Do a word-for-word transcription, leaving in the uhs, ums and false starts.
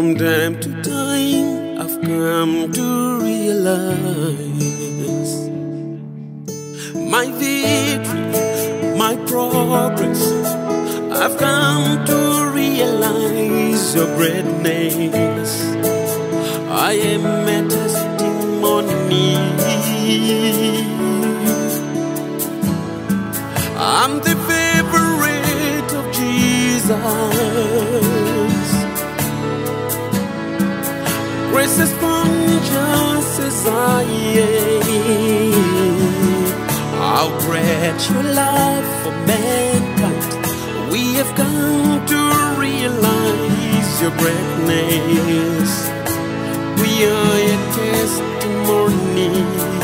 From time to time, I've come to realize my victory, my progress. I've come to realize your greatness. I am a testimony. I'm the favorite of Jesus. Grace is conscious as I am. How great your love for mankind. We have come to realize your greatness. We are a testimony.